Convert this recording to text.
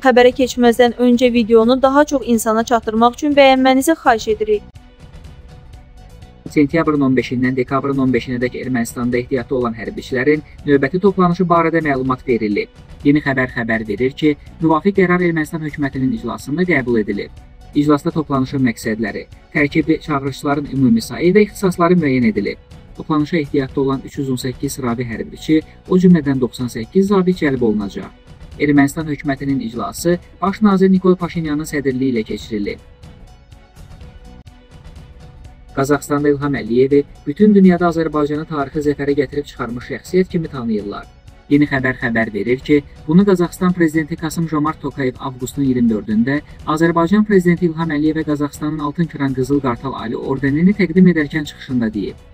Xəbərə keçməzdən öncə videonu daha çox insana çatdırmaq üçün bəyənmənizi xahiş edirik. Sentyabrın 15-dən dekabrın 15-nədək Ermənistanda ehtiyatda olan hərbiçilərin növbəti toplanışı barədə məlumat verilib. Yeni xəbər verir ki, müvafiq qərar Ermənistan hökumətinin iclasında qəbul edilib. İclasda toplanışın məqsədləri, tərkibi çağırışçıların ümumi sayı və ixtisasları müəyyən edilib. Toplanışa ehtiyatda olan 318 sıravi hərbiçi, o cümlədən 98 zabit cəlb olunacaq. Ermənistan hökumətinin iclası Baş nazir Nikol Paşinyanın sədrliyi ilə keçirilib. Qazaxıstanda İlham Aliyevi bütün dünyada Azərbaycanı tarixi zəfərə gətirib çıxarmış şəxsiyyət kimi tanıyırlar. Yeni xəbər verir ki, bunu Qazaxıstan prezidenti Kasım Jomart Tokayev avqustun 24-də Azərbaycan prezidenti İlham Aliyevə Qazaxıstanın Altın Kürən Qızıl Qartal Ali ordenini təqdim edərkən çıxışında deyib.